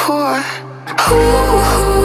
core. Ooh.